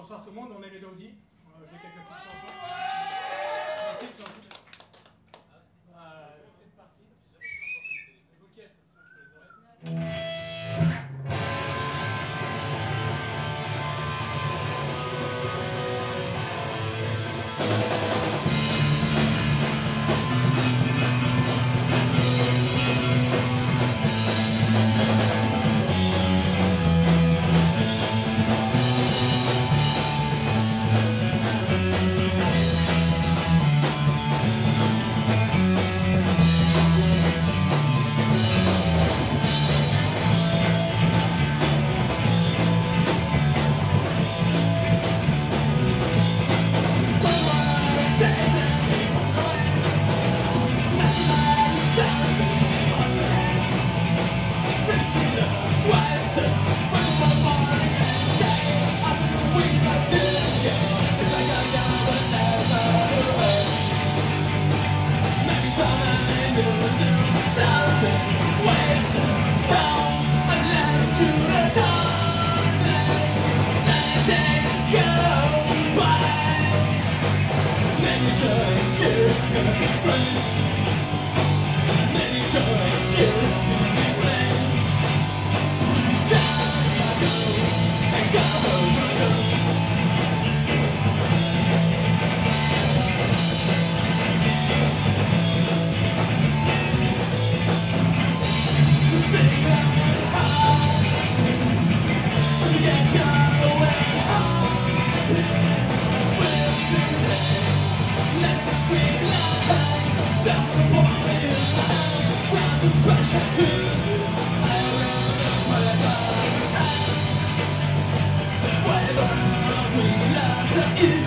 bonsoir tout le monde, on est les Dowdy. J'ai quelques petites chansons. C'est parti. Les bouquets, ça se trouve sur les oreilles. Whatever we love to eat,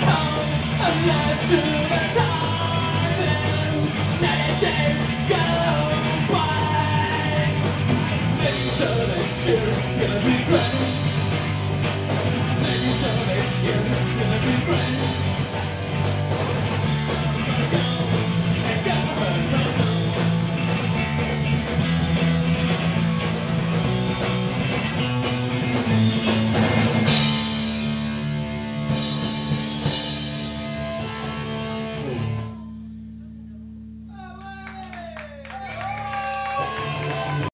how I love to